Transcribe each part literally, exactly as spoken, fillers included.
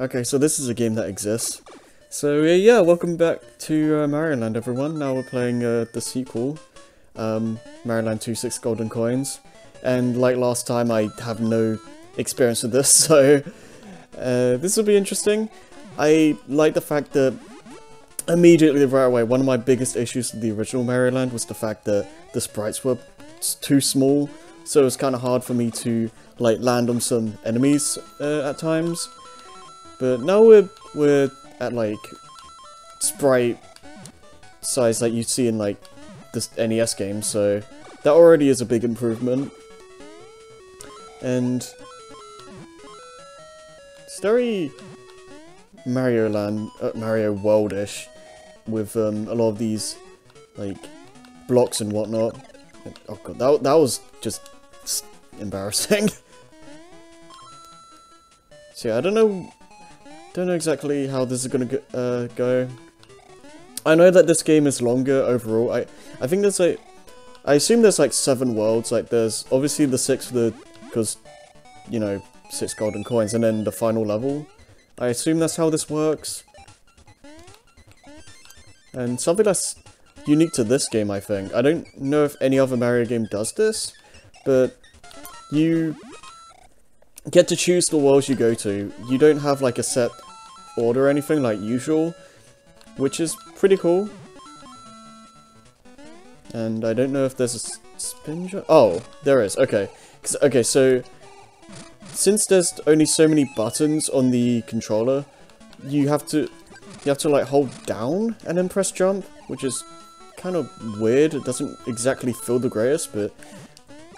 Okay, so this is a game that exists. So uh, yeah, welcome back to uh, Mario Land, everyone. Now we're playing uh, the sequel, um, Mario Land two six Golden Coins. And like last time, I have no experience with this, so uh, this will be interesting. I like the fact that immediately right away, one of my biggest issues with the original Mario Land was the fact that the sprites were too small, so it was kind of hard for me to like land on some enemies uh, at times. But now we're we're at like sprite size like you see in like this N E S game, so that already is a big improvement. And it's very Mario Land, uh, Mario World-ish, with um, a lot of these like blocks and whatnot. Oh god, that that was just embarrassing. So yeah, I don't know, don't know exactly how this is gonna go, uh, go. I know that this game is longer overall. I I think there's like, I assume there's like seven worlds. Like there's obviously the six, the because you know six golden coins, and then the final level. I assume that's how this works. And something that's unique to this game, I think. I don't know if any other Mario game does this, but you get to choose the worlds you go to. You don't have like a set order or anything like usual, which is pretty cool. And I don't know if there's a spin jump. Oh, there is. Okay. Okay, so since there's only so many buttons on the controller, you have to you have to like hold down and then press jump, which is kind of weird. It doesn't exactly feel the greatest, but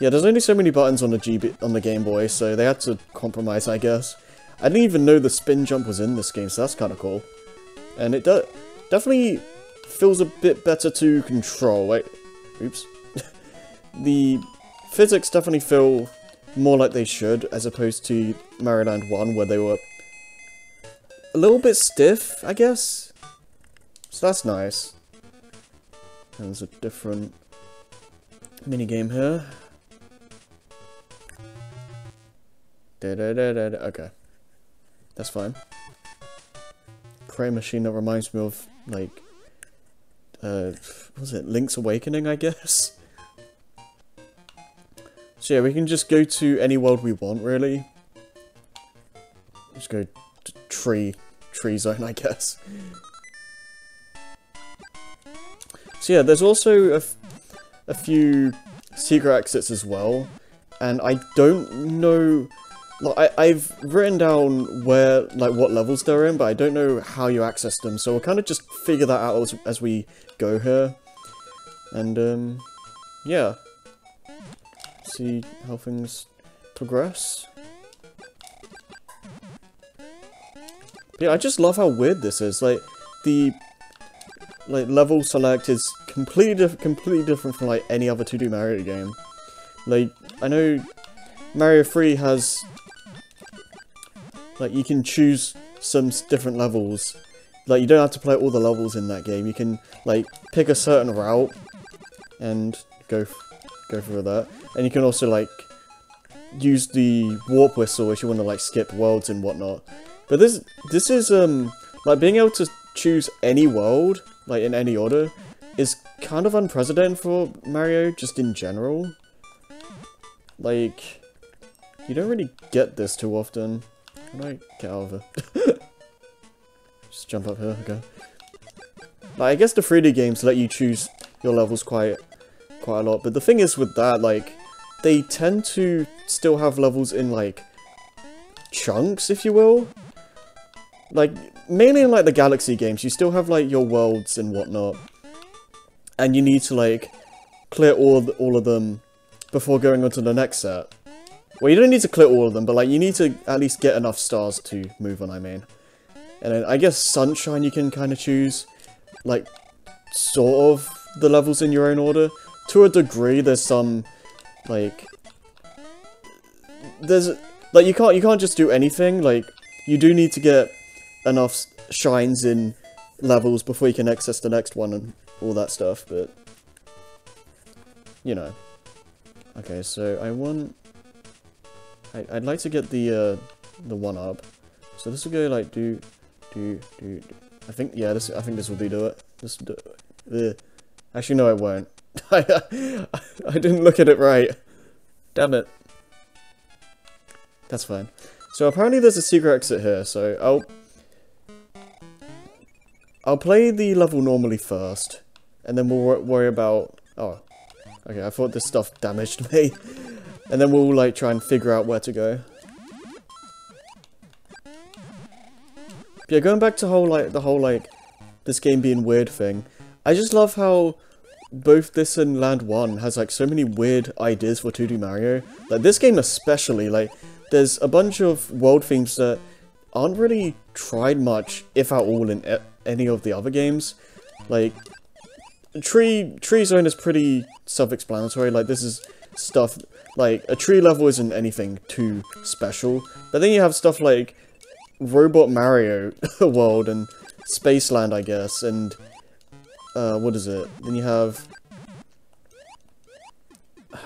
yeah, there's only so many buttons on the G B on the Game Boy, so they had to compromise, I guess. I didn't even know the spin jump was in this game, so that's kind of cool. And it do definitely feels a bit better to control. Wait, oops. The physics definitely feel more like they should, as opposed to Mario Land one, where they were a little bit stiff, I guess? So that's nice. There's a different minigame here. Da -da -da -da -da. Okay. That's fine. Crane machine that reminds me of, like, uh, what was it? Link's Awakening, I guess? So yeah, we can just go to any world we want, really. Just go to tree, tree zone, I guess. So yeah, there's also a, a few secret exits as well. And I don't know, like, I, I've written down where, like what levels they're in, but I don't know how you access them. So we'll kind of just figure that out as, as we go here. And um, yeah. See how things progress. Yeah, I just love how weird this is. Like the like level select is completely diff completely different from like any other two D Mario game. Like I know Mario three has like you can choose some different levels. Like you don't have to play all the levels in that game. You can like pick a certain route and go f go through that. And you can also, like, use the warp whistle if you want to, like, skip worlds and whatnot. But this, this is, um, like, being able to choose any world, like, in any order, is kind of unprecedented for Mario, just in general. Like, you don't really get this too often. How do I get out of it? Just jump up here, okay. Like, I guess the three D games let you choose your levels quite, quite a lot. But the thing is with that, like, they tend to still have levels in, like, chunks, if you will. Like, mainly in, like, the Galaxy games, you still have, like, your worlds and whatnot. And you need to, like, clear all, th all of them before going on to the next set. Well, you don't need to clear all of them, but, like, you need to at least get enough stars to move on, I mean. And then, I guess Sunshine you can kind of choose, like, sort of the levels in your own order. To a degree, there's some, like, there's, like, you can't, you can't just do anything, like, you do need to get enough shines in levels before you can access the next one and all that stuff, but, you know. Okay, so I want, I, I'd like to get the, uh, the one up, So this will go like do, do, do. do. I think yeah. This I think this will do, do it. This do. Uh. Actually no, it won't. I I didn't look at it right. Damn it. That's fine. So apparently there's a secret exit here. So I'll I'll play the level normally first, and then we'll worry about. Oh, okay. I thought this stuff damaged me, and then we'll like try and figure out where to go. But yeah, going back to whole like the whole like this game being weird thing. I just love how both this and Land one has like so many weird ideas for two D Mario. Like this game especially, like there's a bunch of world themes that aren't really tried much, if at all, in any of the other games. Like tree tree zone is pretty self-explanatory. Like this is stuff like a tree level isn't anything too special. But then you have stuff like Robot Mario World and Spaceland, I guess, and Uh, what is it? Then you have...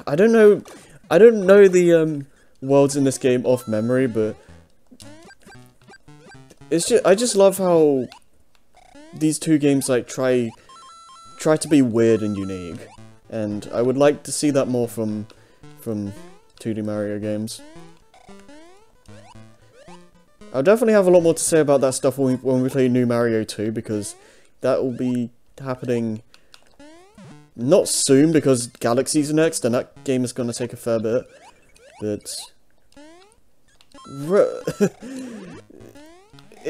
I don't know... I don't know the um, worlds in this game off memory, but... It's just... I just love how these two games, like, try... Try to be weird and unique. And I would like to see that more from... From two D Mario games. I'll definitely have a lot more to say about that stuff when we, when we play New Mario two, because that will be... happening not soon because Galaxy's next and that game is going to take a fair bit, but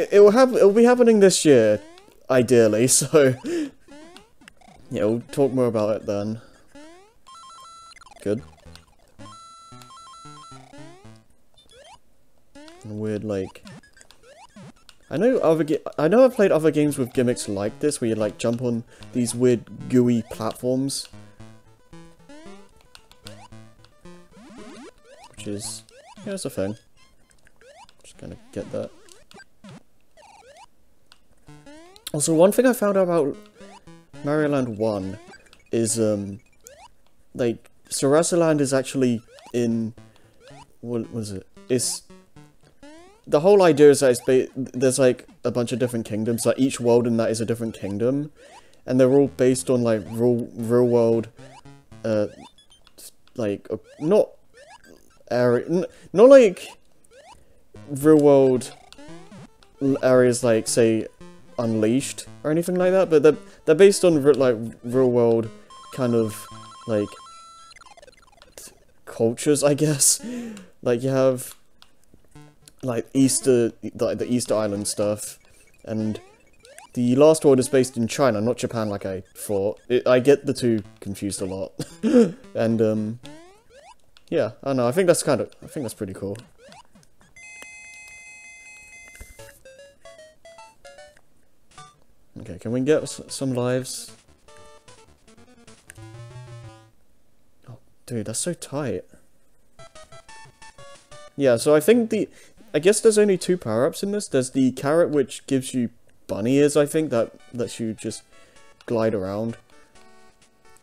it, it will have it'll be happening this year ideally, so yeah, we'll talk more about it then. Good. And weird like I know other I know I've played other games with gimmicks like this, where you like jump on these weird gooey platforms, which is yeah, it's a thing. Just gonna get that. Also, one thing I found out about Mario Land one is um, like Sarasaland is actually in what was it? It's The whole idea is that it's ba there's like a bunch of different kingdoms, like each world in that is a different kingdom, and they're all based on like real, real world, uh, like uh, not area, n not like real world areas like say Unleashed or anything like that, but they're they're based on re like real world kind of like cultures, I guess. Like you have. Like Easter, like the Easter Island stuff, and the last world is based in China, not Japan, like I thought. It, I get the two confused a lot, and um, yeah, I don't know. I think that's kind of, I think that's pretty cool. Okay, can we get some lives? Oh, dude, that's so tight. Yeah, so I think the. I guess there's only two power-ups in this. There's the carrot, which gives you bunny ears, I think, that lets you just glide around.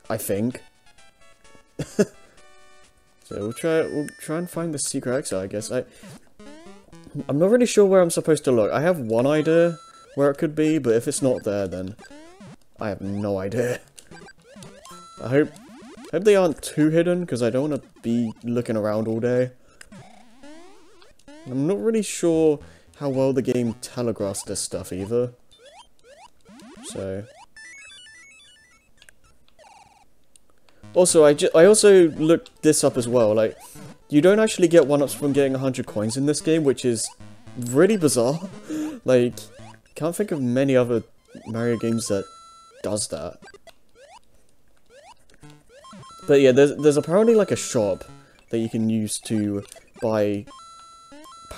I think. So we'll try we'll try and find the secret exit, I guess. I, I'm not really sure where I'm supposed to look. I have one idea where it could be, but if it's not there, then I have no idea. I hope, hope they aren't too hidden, because I don't want to be looking around all day. I'm not really sure how well the game telegraphs this stuff either. So. Also, I, I also looked this up as well. Like, you don't actually get one-ups from getting one hundred coins in this game, which is really bizarre. Like, can't think of many other Mario games that does that. But yeah, there's, there's apparently like a shop that you can use to buy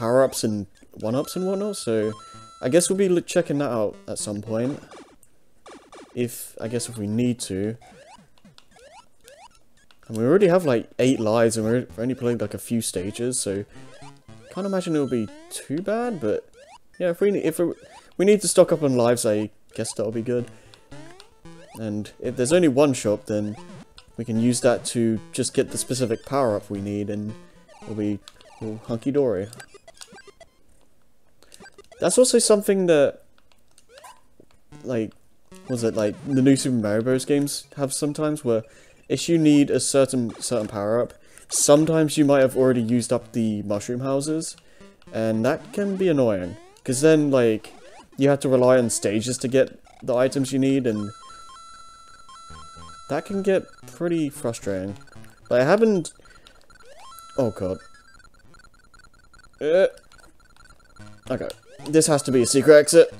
power-ups and one-ups and whatnot, so I guess we'll be checking that out at some point. If, I guess if we need to. And we already have like eight lives and we're only playing like a few stages, so can't imagine it'll be too bad, but yeah, if we, if we, we need to stock up on lives, I guess that'll be good. And if there's only one shop, then we can use that to just get the specific power-up we need and it'll be all hunky-dory. That's also something that, like, was it like the new Super Mario Bros. Games have sometimes, where if you need a certain certain power up, sometimes you might have already used up the mushroom houses, and that can be annoying. Because then, like, you have to rely on stages to get the items you need, and that can get pretty frustrating. Like, it happened... Oh, God. Uh, okay. This has to be a secret exit.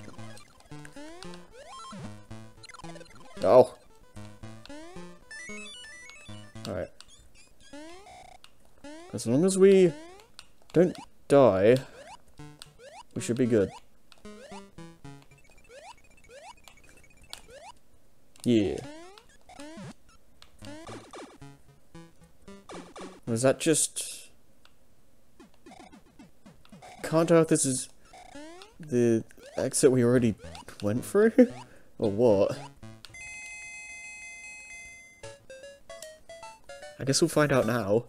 Oh. Alright. As long as we don't die, we should be good. Yeah. Was that just... Can't tell if this is the exit we already went through? Or what? I guess we'll find out now.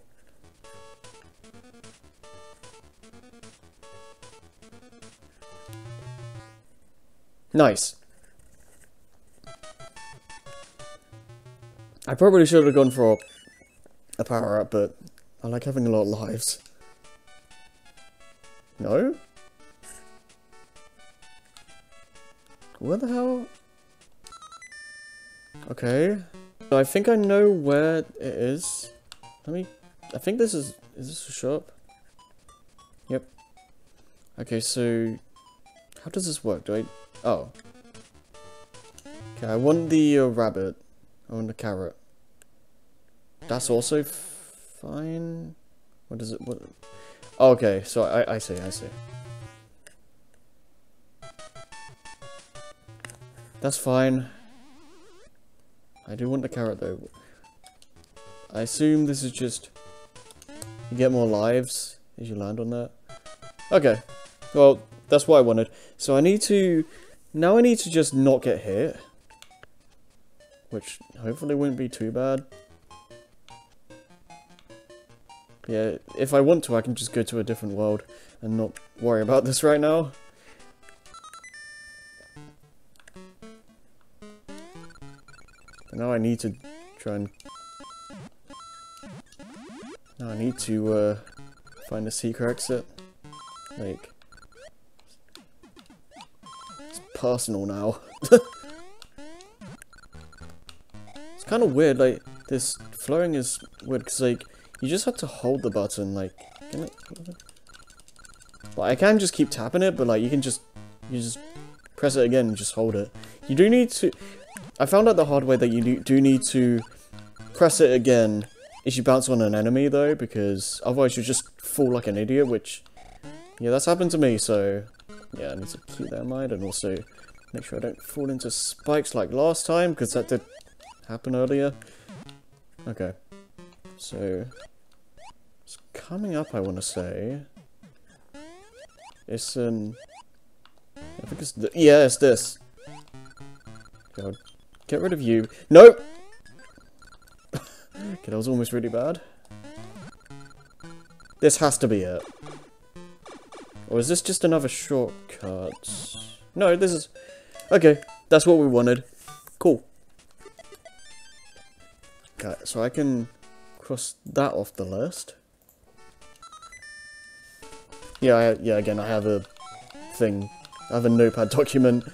Nice. I probably should have gone for a power up, but I like having a lot of lives. No? Where the hell? Okay. So I think I know where it is. Let me... I think this is... Is this a shop? Yep. Okay, so... How does this work? Do I... Oh. Okay, I want the uh, rabbit. I want the carrot. That's also fine. What is it? What? Oh, okay, so I, I see, I see. That's fine. I do want the carrot though. I assume this is just... You get more lives as you land on that. Okay. Well, that's what I wanted. So I need to... Now I need to just not get hit. Which hopefully wouldn't be too bad. Yeah, if I want to, I can just go to a different world and not worry about this right now. But now I need to try and... Now I need to uh, find a secret exit. Like... It's personal now. It's kind of weird, like, this flowing is weird, because, like, you just have to hold the button, like, can I... Like, I can just keep tapping it, but, like, you can just, you just press it again and just hold it. You do need to... I found out the hard way that you do need to press it again if you bounce on an enemy, though, because otherwise you just fall like an idiot, which... Yeah, that's happened to me, so... Yeah, I need to keep that in mind, and also make sure I don't fall into spikes like last time, because that did happen earlier. Okay. So... It's coming up, I want to say. It's, um... I think it's... Th yeah, it's this. God. Get rid of you. Nope! Okay, that was almost really bad. This has to be it. Or is this just another shortcut? No, this is... Okay, that's what we wanted. Cool. Okay, so I can cross that off the list. Yeah, I, yeah, again, I have a thing. I have a notepad document,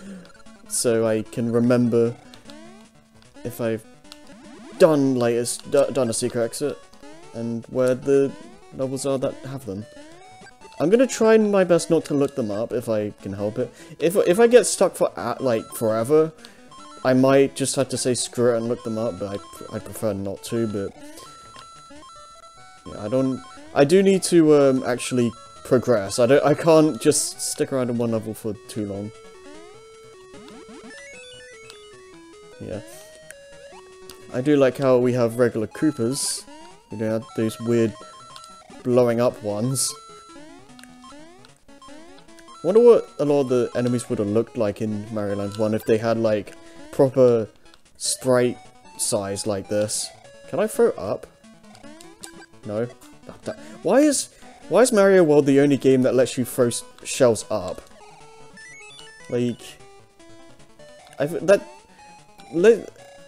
so I can remember if I've done, like, a, done a secret exit, and where the levels are that have them. I'm gonna try my best not to look them up if I can help it. If, if I get stuck for, like, forever, I might just have to say screw it and look them up, but I, I prefer not to, but... Yeah, I don't... I do need to, um, actually progress. I don't... I can't just stick around in one level for too long. Yeah. I do like how we have regular Koopas. We don't have those weird blowing up ones. I wonder what a lot of the enemies would have looked like in Mario Land one if they had, like, proper sprite size like this. Can I throw up? No. Why is why is Mario World the only game that lets you throw shells up? Like, I that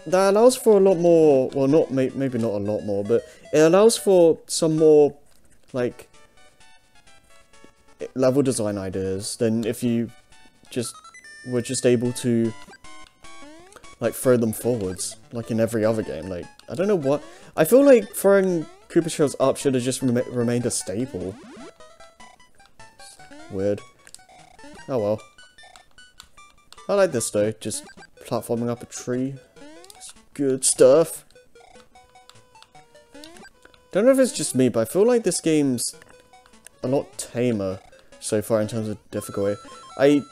that allows for a lot more. Well, not maybe not a lot more, but it allows for some more like level design ideas than if you just were just able to like throw them forwards like in every other game. Like, I don't know what I feel like throwing Koopa Shells up should have just rem remained a staple. Weird. Oh well. I like this though, just platforming up a tree. It's good stuff. Don't know if it's just me, but I feel like this game's a lot tamer so far in terms of difficulty. I,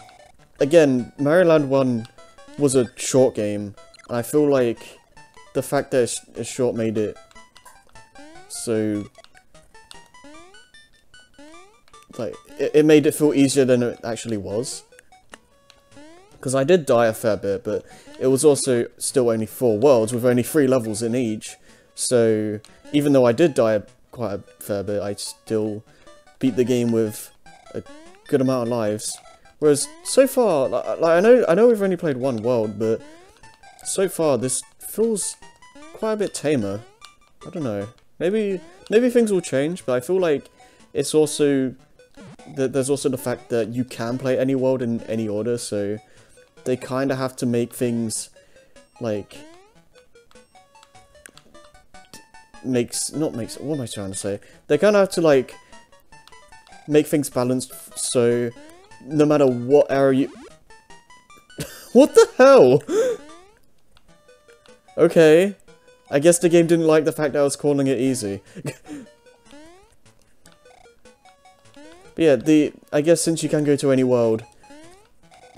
again, Mario Land one was a short game, and I feel like the fact that it's short made it so, like, it, it made it feel easier than it actually was. Because I did die a fair bit, but it was also still only four worlds with only three levels in each. So even though I did die quite a fair bit, I still beat the game with a good amount of lives. Whereas so far, like, I know I know we've only played one world, but so far this feels quite a bit tamer. I don't know. Maybe maybe things will change, but I feel like it's also that there's also the fact that you can play any world in any order, so they kind of have to make things like makes not makes what am I trying to say? They kind of have to like make things balanced so no matter what area you... What the hell? Okay. I guess the game didn't like the fact that I was calling it easy. But yeah, the... I guess since you can go to any world,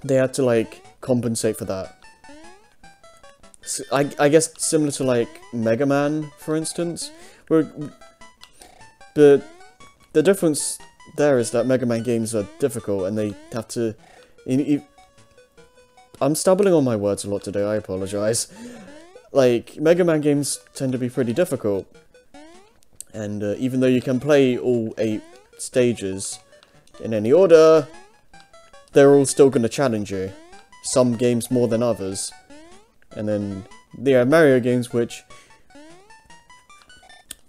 they had to, like, compensate for that. So I, I guess similar to, like, Mega Man, for instance. Where, but the difference there is that Mega Man games are difficult and they have to... You, you, I'm stumbling on my words a lot today, I apologise. Like, Mega Man games tend to be pretty difficult. And uh, even though you can play all eight stages in any order, they're all still going to challenge you. Some games more than others. And then there are Mario games which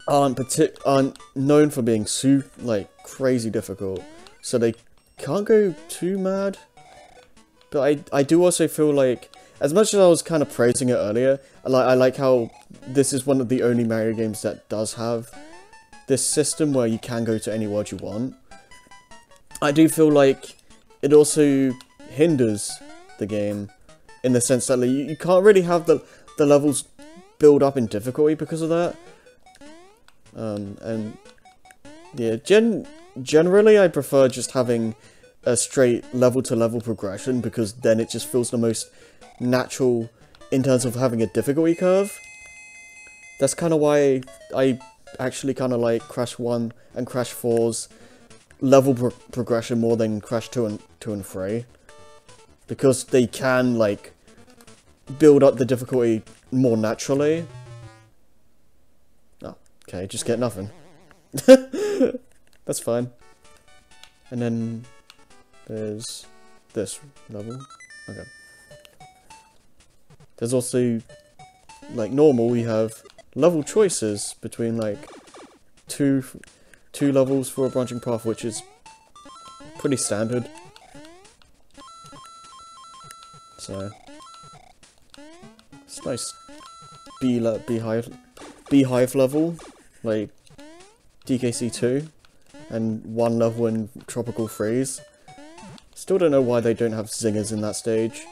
aren't partic aren't known for being so like crazy difficult, so they can't go too mad. But I I do also feel like, as much as I was kind of praising it earlier, I like I like how this is one of the only Mario games that does have this system where you can go to any world you want. I do feel like it also hinders the game in the sense that like, you, you can't really have the the levels build up in difficulty because of that. Um, and yeah, gen generally I prefer just having a straight level to level progression, because then it just feels the most natural in terms of having a difficulty curve. That's kind of why I actually kind of like Crash one and Crash four's level pro progression more than Crash two and two and three, because they can like build up the difficulty more naturally. Okay, just get nothing. That's fine. And then there's this level. Okay. There's also, like normal, we have level choices between like two, two levels for a branching path, which is pretty standard. So it's nice bee le- beehive beehive level. Like D K C two and one level in Tropical Freeze. Still don't know why they don't have zingers in that stage,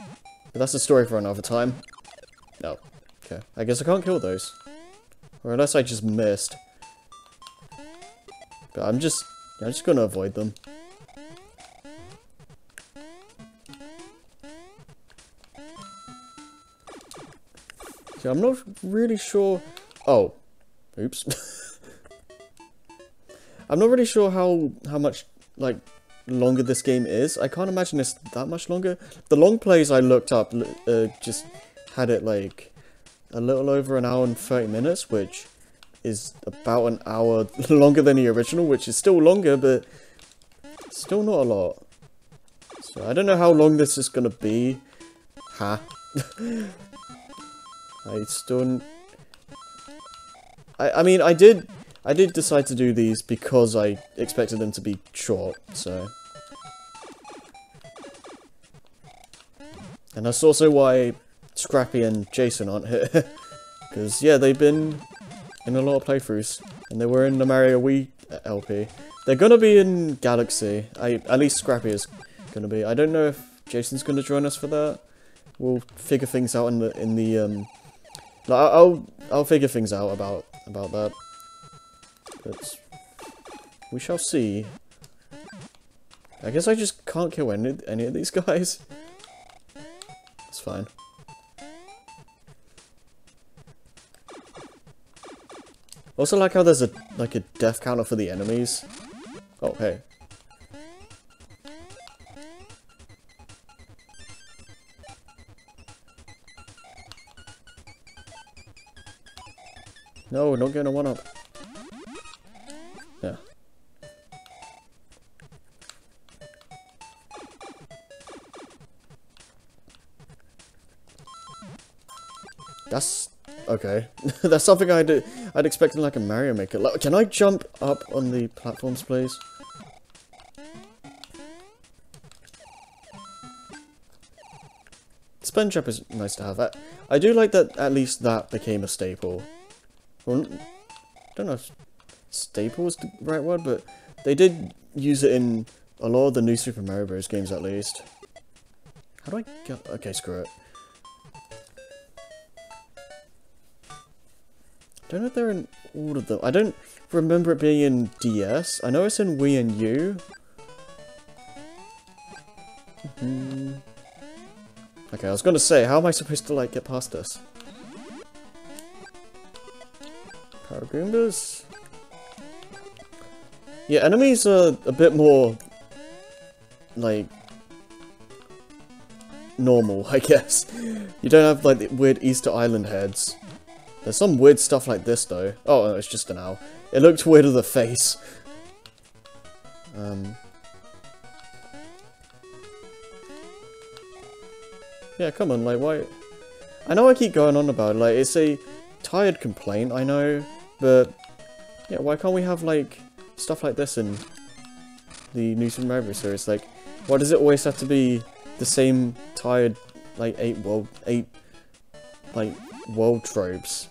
but that's a story for another time. No. Okay. I guess I can't kill those. Or unless I just missed. But I'm just... I'm just gonna avoid them. So I'm not really sure... Oh. Oops. I'm not really sure how, how much, like, longer this game is. I can't imagine it's that much longer. The long plays I looked up uh, just had it, like, a little over an hour and thirty minutes, which is about an hour longer than the original, which is still longer, but still not a lot. So I don't know how long this is gonna be. Ha. I still... I, I mean, I did... I did decide to do these because I expected them to be short, so... And that's also why Scrappy and Jason aren't here. Because, yeah, they've been in a lot of playthroughs. And they were in the Mario Wii L P. They're gonna be in Galaxy. I, at least Scrappy is gonna be. I don't know if Jason's gonna join us for that. We'll figure things out in the... in the um, I'll, I'll figure things out about, about that. But we shall see. I guess I just can't kill any, any of these guys. It's fine. Also like how there's a like a death counter for the enemies. Oh, hey. No, don't get a one-up. Yeah. That's... okay. That's something I'd, I'd expect in like a Mario Maker. Like, can I jump up on the platforms, please? Spin jump is nice to have. I, I do like that at least that became a staple. Well, I don't know if staple is the right word, but they did use it in a lot of the new Super Mario Bros. Games, at least. How do I get... okay, screw it. I don't know if they're in all of them. I don't remember it being in D S. I know it's in Wii and U. Mm-hmm. Okay, I was going to say, how am I supposed to, like, get past this? Goombas. Yeah, enemies are a bit more like normal, I guess. You don't have like the weird Easter Island heads. There's some weird stuff like this though. Oh, no, it's just an owl. It looked weird on the face. Um. Yeah, come on, like why? I know I keep going on about it, like it's a tired complaint, I know, but yeah, why can't we have like stuff like this in the new Super Mario Bros. Series? Like, why does it always have to be the same tired like eight world eight like world tropes?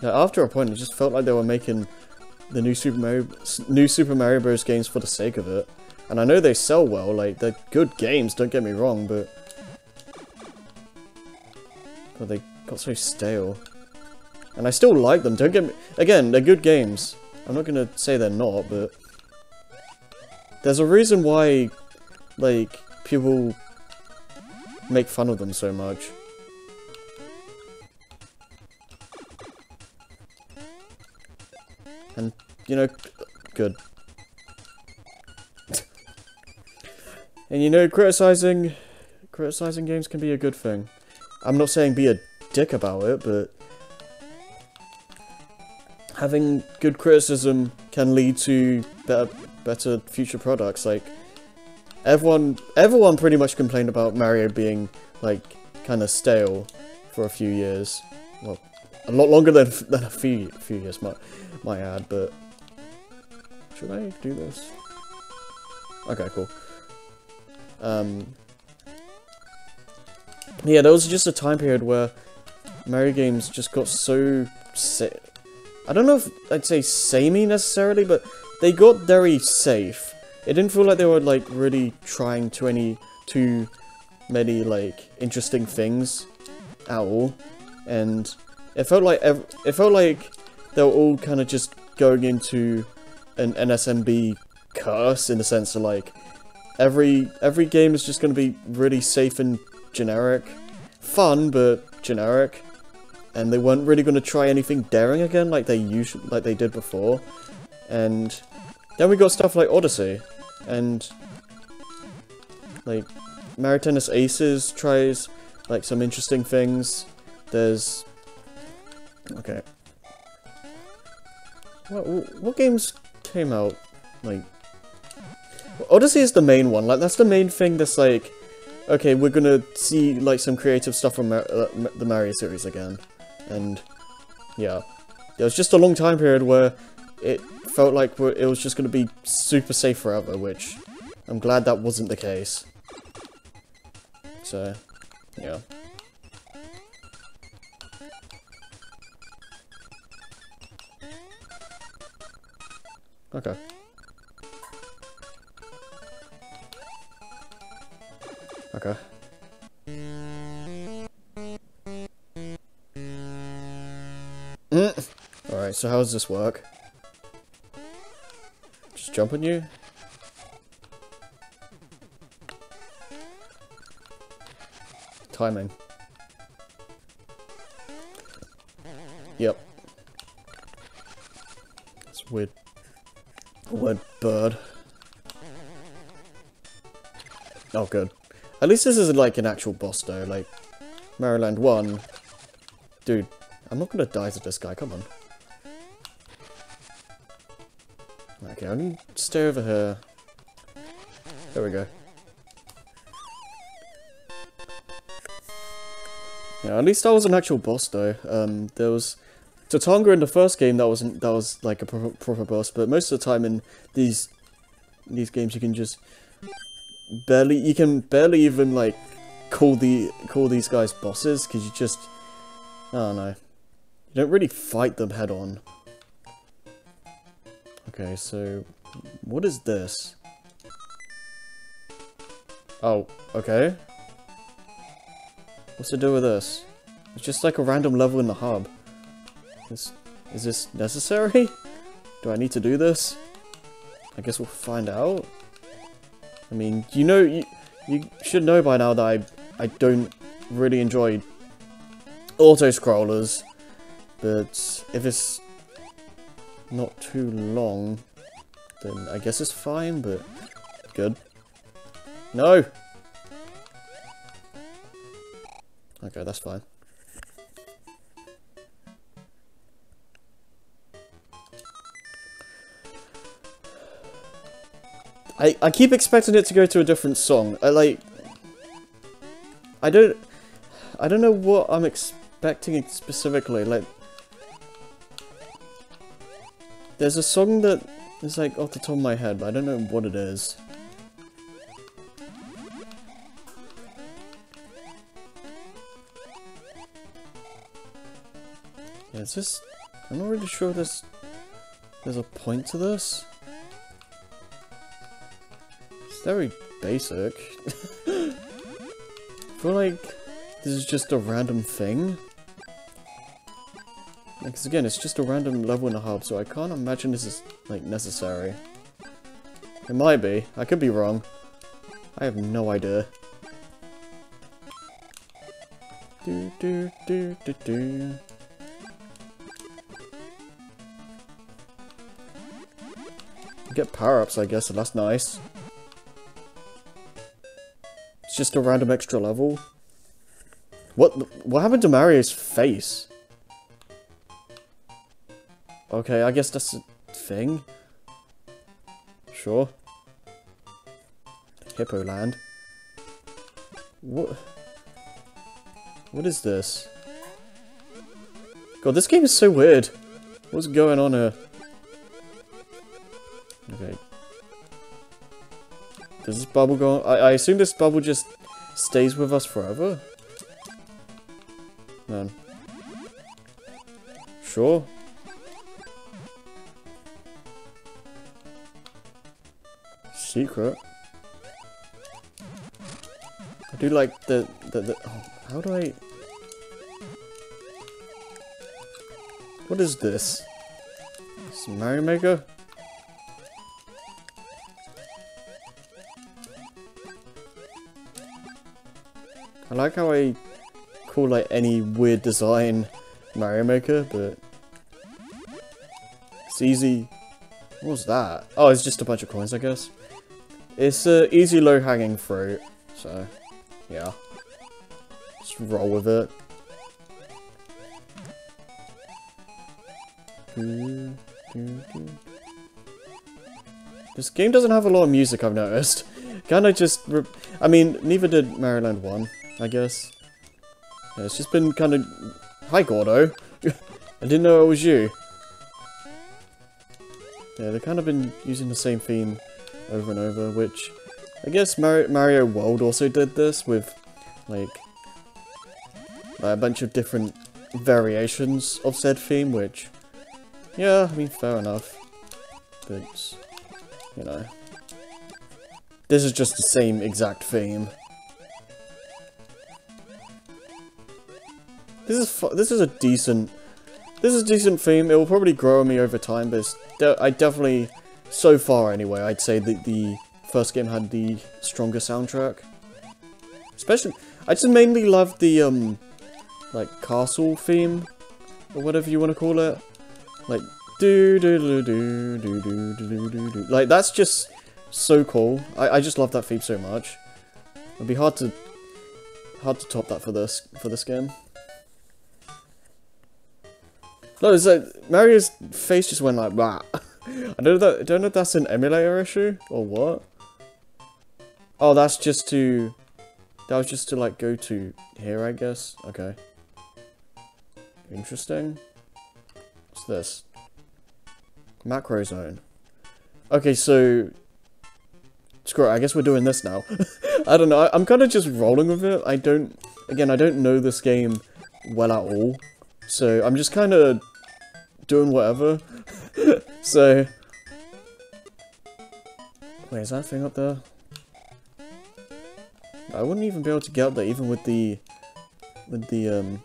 Now, after a point, it just felt like they were making the new Super Mario new Super Mario Bros. Games for the sake of it, and I know they sell well, like they're good games. Don't get me wrong, but. Oh, they got so stale. And I still like them, don't get me... Again, they're good games. I'm not gonna say they're not, but... There's a reason why, like, people make fun of them so much. And, you know, good. And you know, criticizing... Criticizing games can be a good thing. I'm not saying be a dick about it, but having good criticism can lead to better, better future products. Like everyone, everyone pretty much complained about Mario being like kind of stale for a few years. Well, a lot longer than than a few few years, might might add. But should I do this? Okay, cool. Um. Yeah, there was just a time period where Mario games just got so... sa I don't know if I'd say samey necessarily, but they got very safe. It didn't feel like they were, like, really trying to any too many, like, interesting things at all. And it felt like ev it felt like they were all kind of just going into an N S M B curse, in the sense of, like, every, every game is just going to be really safe and... generic. Fun, but generic. And they weren't really going to try anything daring again like they usually, like they did before. And then we got stuff like Odyssey. And like Mario Tennis Aces tries like some interesting things. There's... okay. What, what games came out like Odyssey is the main one, like, that's the main thing that's like, okay, we're gonna see, like, some creative stuff from Mar uh, the Mario series again. And, yeah. There was just a long time period where it felt like we're, it was just gonna be super safe forever, which I'm glad that wasn't the case. So, yeah. Okay. Okay. Mm. Alright, so how does this work? Just jump on you? Timing. Yep. It's weird. Word bird. Oh, good. At least this isn't like an actual boss though, like Mario Land one. Dude, I'm not gonna die to this guy, come on. Okay, I'm gonna stay over here. There we go. Yeah, at least that was an actual boss though. Um, there was Tatanga in the first game, that wasn't, that was like a proper, proper boss, but most of the time in these these games you can just barely, you can barely even like call the call these guys bosses, because you just, I don't know, you don't really fight them head on. Okay, so what is this? Oh, okay. What's to do with this? It's just like a random level in the hub. Is, is this necessary? Do I need to do this? I guess we'll find out. I mean, you know, you, you should know by now that I, I don't really enjoy auto-scrollers, but if it's not too long, then I guess it's fine, but good. No! Okay, that's fine. I, I keep expecting it to go to a different song. I like... I don't... I don't know what I'm expecting specifically, like... There's a song that is like off the top of my head, but I don't know what it is. Yeah, it's just... I'm not really sure there's... There's a point to this. Very basic. I feel like this is just a random thing. Because again, it's just a random level in a hub, so I can't imagine this is like necessary. It might be. I could be wrong. I have no idea. Do do do do do. You get power-ups, I guess, so that's nice. It's just a random extra level. What what happened to Mario's face? Okay, I guess that's a thing. Sure. Hippo Land. What? What is this? God, this game is so weird. What's going on here? Okay. Does this bubble go on? I, I assume this bubble just stays with us forever? Man. Sure. Secret. I do like the... the, the oh, how do I... What is this? Is it Mario Maker? I like how I call like any weird design Mario Maker, but it's easy. What was that? Oh, it's just a bunch of coins, I guess. It's an uh, easy low-hanging fruit, so yeah, just roll with it. This game doesn't have a lot of music, I've noticed. Can I just... Re I mean, neither did Mario Land one, I guess. Yeah, it's just been kind of... Hi, Gordo. I didn't know it was you. Yeah, they've kind of been using the same theme over and over, which... I guess Mario, Mario World also did this with, like, a bunch of different variations of said theme, which, yeah, I mean, fair enough. But, you know, this is just the same exact theme. This is fu this is a decent, this is a decent theme. It will probably grow on me over time, but it's de I definitely, so far anyway, I'd say that the first game had the stronger soundtrack. Especially, I just mainly loved the, um, like, castle theme, or whatever you want to call it. Like, do do do do do do do do do. Like, that's just so cool. I, I just love that theme so much. It'd be hard to, hard to top that for this, for this game. No, it's like, Mario's face just went like that. I don't know that, I don't know if that's an emulator issue, or what. Oh, that's just to... That was just to, like, go to here, I guess. Okay. Interesting. What's this? Macrozone. Okay, so... Screw it, I guess we're doing this now. I don't know, I'm kind of just rolling with it. I don't... Again, I don't know this game well at all. So, I'm just kind of doing whatever. So... Wait, is that thing up there? I wouldn't even be able to get up there, even with the, with the, um,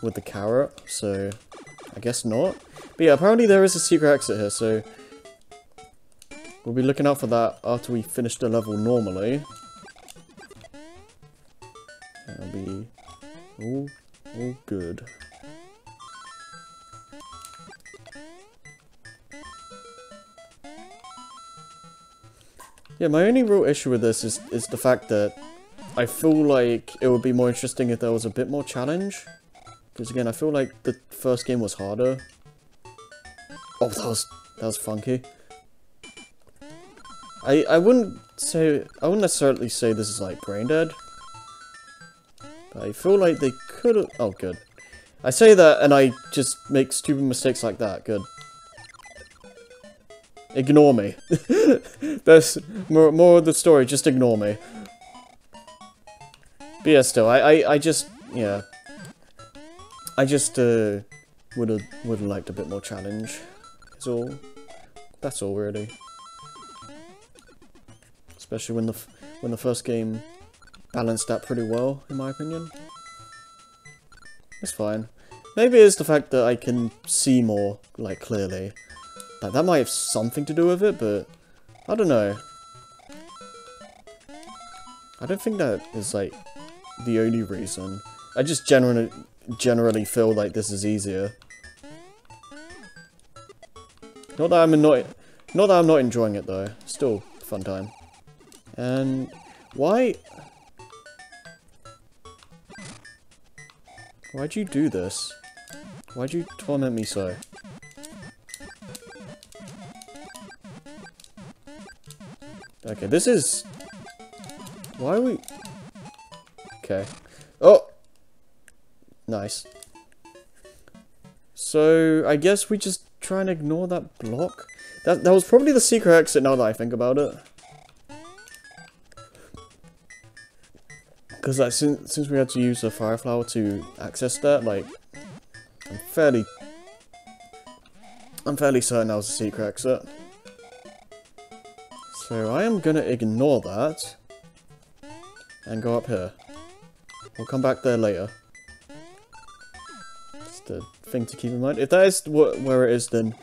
with the carrot, so I guess not. But yeah, apparently there is a secret exit here, so we'll be looking out for that after we finish the level normally. That'll be all, all good. Yeah, my only real issue with this is, is the fact that I feel like it would be more interesting if there was a bit more challenge. Because again, I feel like the first game was harder. Oh, that was, that was funky. I, I wouldn't say, I wouldn't necessarily say this is like brain dead. But I feel like they could've, oh good. I say that and I just make stupid mistakes like that, good. Ignore me. That's more, more of the story, just ignore me. But yeah, still, I, I, I just, yeah. I just, uh, would've, would've liked a bit more challenge. That's all. That's all, really. Especially when the, f when the first game balanced that pretty well, in my opinion. It's fine. Maybe it's the fact that I can see more, like, clearly. Like, that might have something to do with it, but I don't know. I don't think that is, like, the only reason. I just generally, generally feel like this is easier. Not that I'm annoyed, not that I'm not enjoying it, though. Still, fun time. And why... Why'd you do this? Why'd you torment me so? Okay, this is... Why are we... Okay. Oh! Nice. So, I guess we just try and ignore that block? That, that was probably the secret exit now that I think about it. Because like, since, since we had to use the Fire Flower to access that, like... I'm fairly... I'm fairly certain that was the secret exit. So I am going to ignore that, and go up here. We'll come back there later. That's the thing to keep in mind. If that is wh where it is, then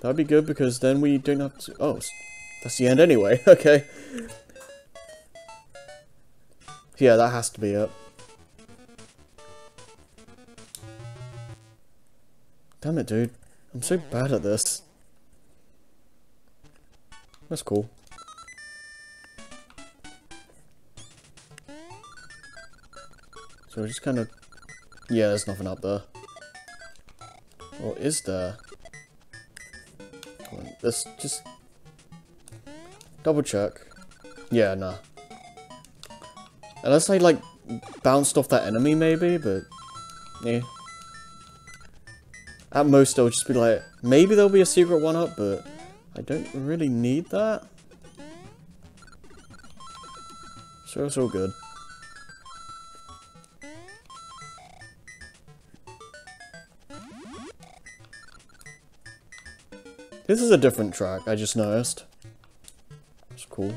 that would be good, because then we don't have to... Oh, that's the end anyway, okay. Yeah, that has to be it. Damn it, dude. I'm so bad at this. That's cool. So we're just kind of... Yeah, there's nothing up there. Or is there? Come on, let's just Double check. Yeah, nah. Unless I, like, bounced off that enemy, maybe, but... yeah. At most, I'll just be like, maybe there'll be a secret one-up, but... I don't really need that. So it's all good. This is a different track, I just noticed. It's cool.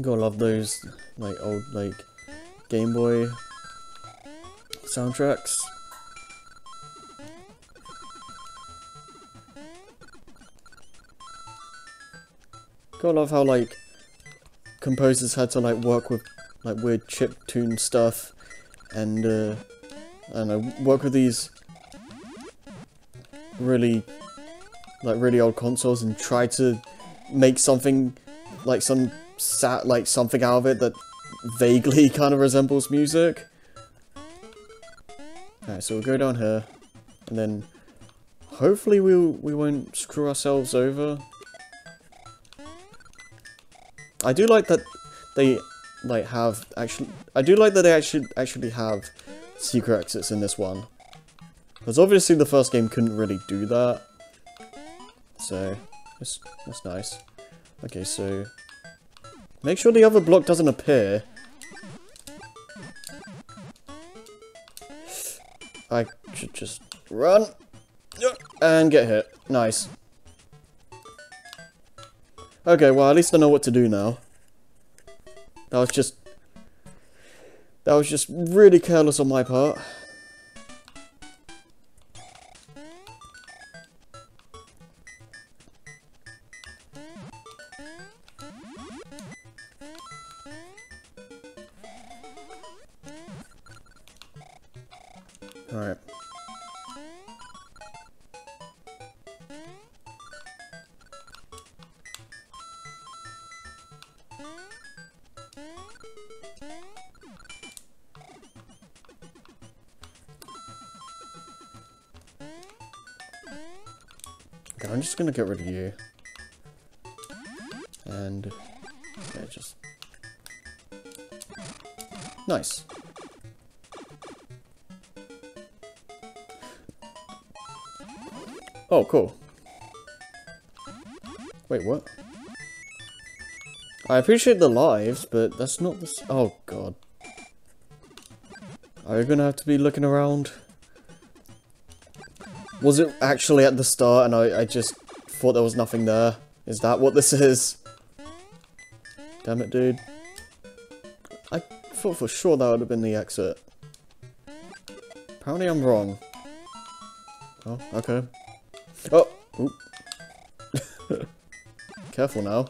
Gotta love those, like, old, like, Game Boy soundtracks. Gotta love how, like, composers had to, like, work with, like, weird chiptune stuff and, uh, I don't know, work with these really, like, really old consoles and try to make something, like, some sat, like, something out of it that vaguely kind of resembles music. Alright, so we'll go down here, and then hopefully we'll, we won't screw ourselves over. I do like that they, like, have actually, I do like that they actually, actually have secret exits in this one, because obviously the first game couldn't really do that, so that's, that's nice. Okay, so make sure the other block doesn't appear. I should just run and get hit. Nice. Okay, well, at least I know what to do now. That was just That was just really careless on my part. Alright. I'm just gonna get rid of you, and yeah, just nice. Oh, cool. Wait, what? I appreciate the lives, but that's not the. S oh God, are you gonna have to be looking around? Was it actually at the start and I, I just thought there was nothing there? Is that what this is? Damn it, dude. I thought for sure that would have been the exit. Apparently I'm wrong. Oh, okay. Oh! Careful now.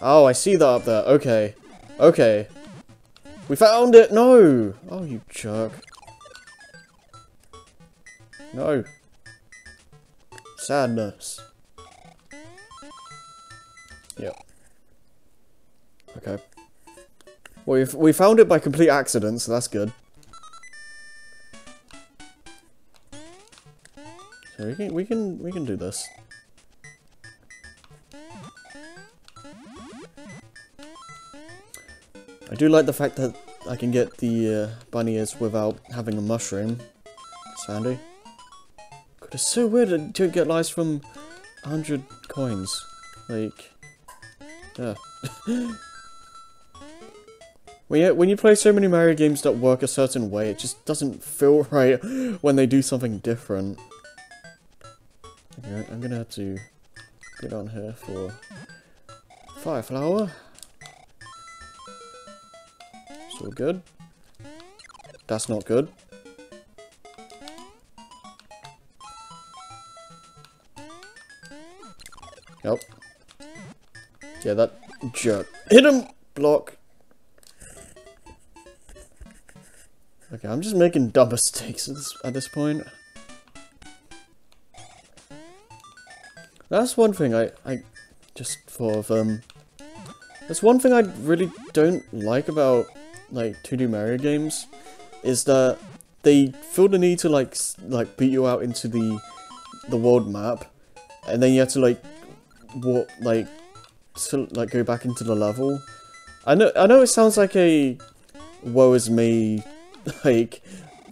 Oh, I see that up there. Okay. Okay. We found it! No! Oh, you jerk. No. Sadness. Yep. Okay. Well, we've, we found it by complete accident, so that's good. So we can we can we can do this. I do like the fact that I can get the uh, bunny ears without having a mushroom. It's handy. It's so weird that you don't get lives from one hundred coins. Like, yeah. when, you, when you play so many Mario games that work a certain way, it just doesn't feel right when they do something different. Okay, I'm gonna have to get on here for Fire Flower. It's all good. That's not good. Yep. Yeah, that jerk. Hit him! Block. Okay, I'm just making dumb mistakes at this, at this point. That's one thing I, I just thought of, um... That's one thing I really don't like about, like, two D Mario games, is that they feel the need to like like beat you out into the the world map, and then you have to like what like to like go back into the level. I know I know it sounds like a woe is me like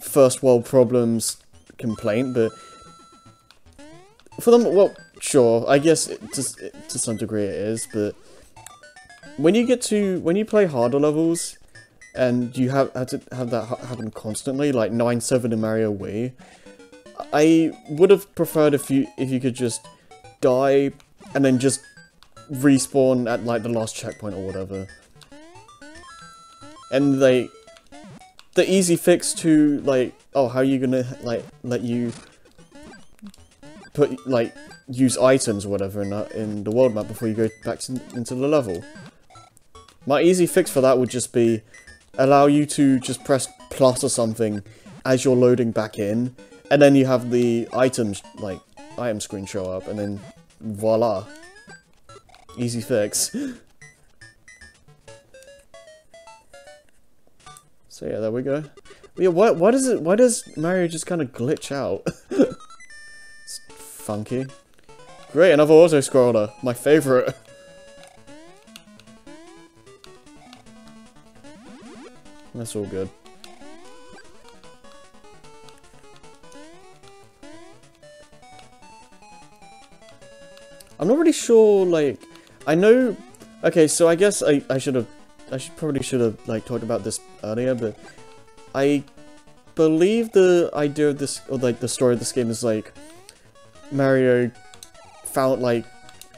first world problems complaint, but for them, well, sure, I guess it, to, it, to some degree it is, but when you get to, when you play harder levels, and you have, have to have that happen constantly, like nine seven in Mario Wii, I would have preferred if you, if you could just die, and then just respawn at, like, the last checkpoint or whatever. And they, the easy fix to, like, oh, how are you gonna, like, let you put, like, use items or whatever in that, in the world map before you go back to, into the level. My easy fix for that would just be allow you to just press plus or something as you're loading back in, and then you have the items like item screen show up, and then voila, easy fix. So yeah, there we go. Yeah, why why does it why does Mario just kind of glitch out? It's funky. Great, another auto-scroller, my favourite. That's all good. I'm not really sure, like, I know, okay, so I guess I, I should have, I should probably should have, like, talked about this earlier, but I believe the idea of this, or, like, the story of this game is, like, Mario found, like,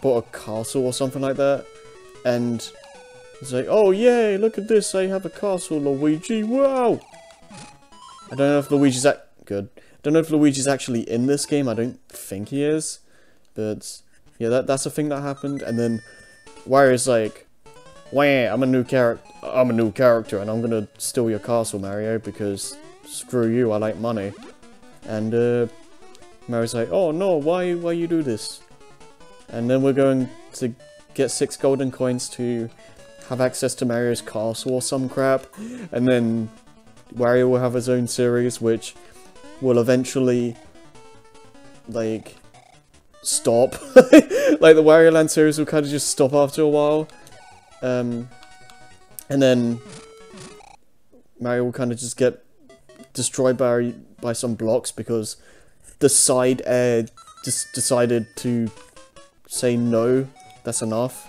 bought a castle or something like that, and it's like, oh yay, look at this, I have a castle, Luigi, wow! I don't know if Luigi's ac- good. I don't know if Luigi's actually in this game, I don't think he is. But, yeah, that, that's a thing that happened, and then Wario's like, wah, I'm a new character, I'm a new character, and I'm gonna steal your castle, Mario, because screw you, I like money. And, uh, Mario's like, oh no, why, why you do this? And then we're going to get six golden coins to have access to Mario's castle or some crap, and then Wario will have his own series which will eventually like stop. Like the Wario Land series will kind of just stop after a while, um, and then Mario will kind of just get destroyed by, by some blocks because the side air just decided to say no, that's enough.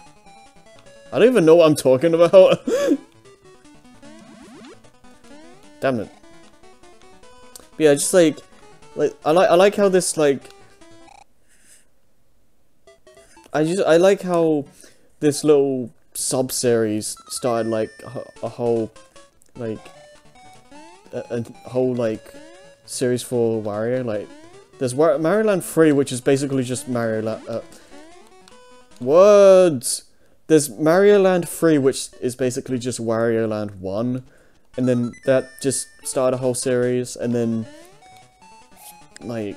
I don't even know what I'm talking about. Damn it. But yeah, just like, like I like I like how this like I just I like how this little sub series started like a, a whole like a, a whole like series for Wario. Like there's War Mario Land three, which is basically just Mario Land uh, words. There's Mario Land three, which is basically just Wario Land one, and then that just started a whole series, and then, like,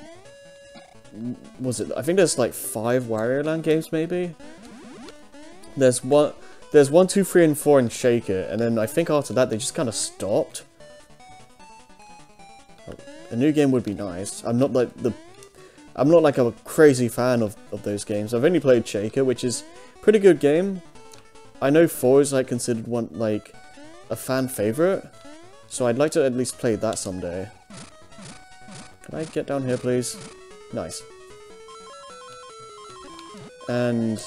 was it, I think there's like five Wario Land games, maybe? There's one, there's one, two, three, and four in Shaker, and then I think after that they just kind of stopped. A new game would be nice. I'm not like the, I'm not like a crazy fan of, of those games. I've only played Shaker, which is pretty good game. I know four is like considered one like a fan favorite, so I'd like to at least play that someday. Can I get down here, please? Nice. And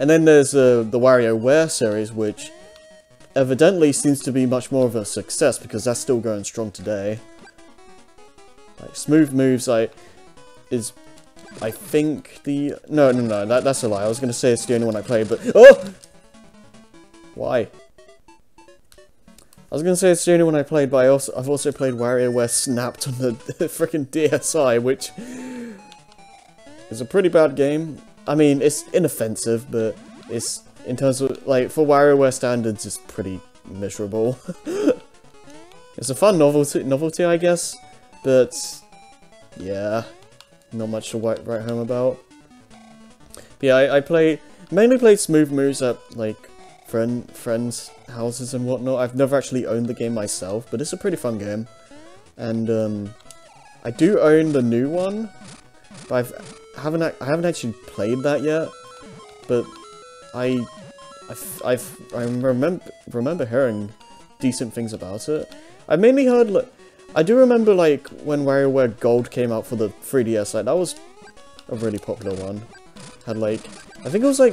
and then there's uh, the WarioWare series, which evidently seems to be much more of a success because that's still going strong today. Like Smooth Moves, like is. I think the... No, no, no, that, that's a lie. I was going to say it's the only one I played, but... Oh! Why? I was going to say it's the only one I played, but I also, I've also played WarioWare Snapped on the freaking D S I, which is a pretty bad game. I mean, it's inoffensive, but it's... In terms of... Like, for WarioWare standards, it's pretty miserable. It's a fun novelty, novelty, I guess, but... Yeah... Not much to write home about. But yeah, I, I play mainly played Smooth Moves at like friend friends' houses and whatnot. I've never actually owned the game myself, but it's a pretty fun game. And um, I do own the new one, but I've, I haven't I haven't actually played that yet. But I I've, I've I remember remember hearing decent things about it. I mainly heard like I do remember like when WarioWare Gold came out for the three D S. Like that was a really popular one. Had like I think it was like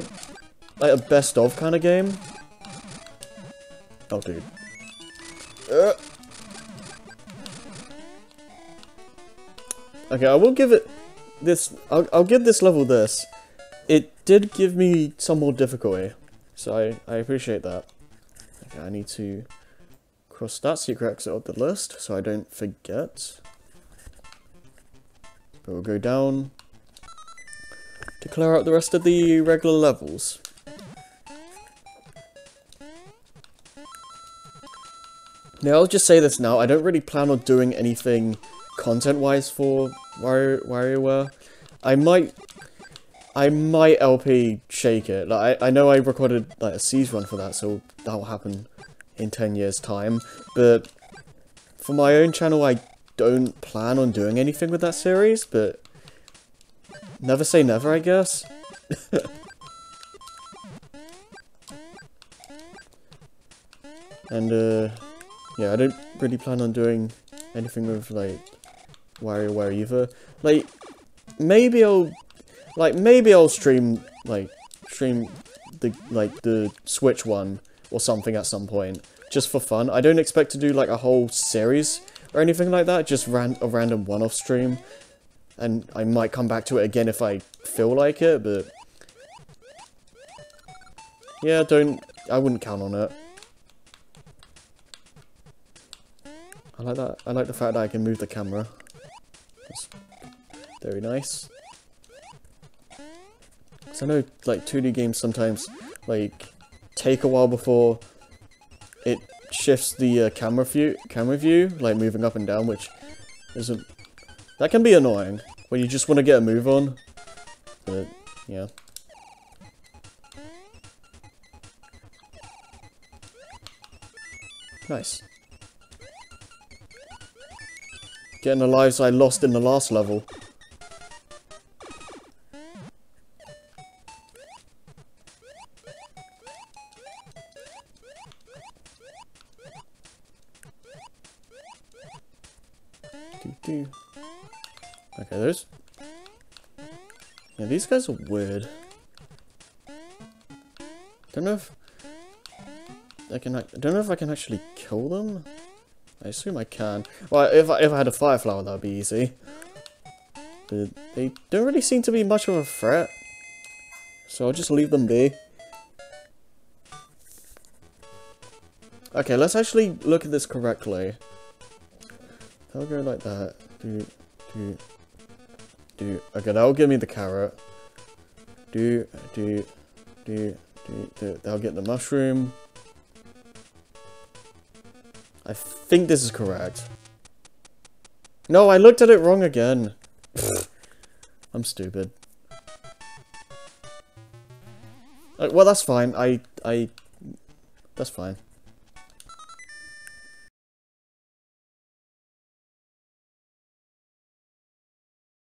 like a best of kind of game. Oh dude. Uh. Okay, I will give it this. I'll, I'll give this level this. It did give me some more difficulty, so I, I appreciate that. Okay, I need to cross that secret exit off the list so I don't forget. But we'll go down to clear out the rest of the regular levels. Now I'll just say this now, I don't really plan on doing anything content-wise for Wario, WarioWare. I might, I might L P Shaker. Like I, I know I recorded like a siege run for that, so that will happen in ten years' time. But for my own channel, I don't plan on doing anything with that series. But never say never, I guess. And uh, yeah, I don't really plan on doing anything with like WarioWare either. Like maybe I'll like maybe I'll stream like stream the like the Switch one or something at some point just for fun. I don't expect to do like a whole series or anything like that. Just ran a random one-off stream, and I might come back to it again if I feel like it. But yeah, don't I wouldn't count on it. I like that. I like the fact that I can move the camera. That's very nice. So I know, like, two D games sometimes, like, take a while before it shifts the uh, camera view, camera view, like moving up and down, which isn't. That can be annoying when you just want to get a move on. But yeah. Nice. Getting the lives I lost in the last level. Okay, those. Yeah, these guys are weird. Don't know if I can. I don't know if I can actually kill them. I assume I can. Well, if I, if I had a Fire Flower, that would be easy. But they don't really seem to be much of a threat. So I'll just leave them be. Okay, let's actually look at this correctly. That'll go like that. Do, do, do. Okay, that'll give me the carrot. Do, do, do, do, do. That'll get the mushroom. I think this is correct. No, I looked at it wrong again. I'm stupid. Uh, well, that's fine. I, I, that's fine.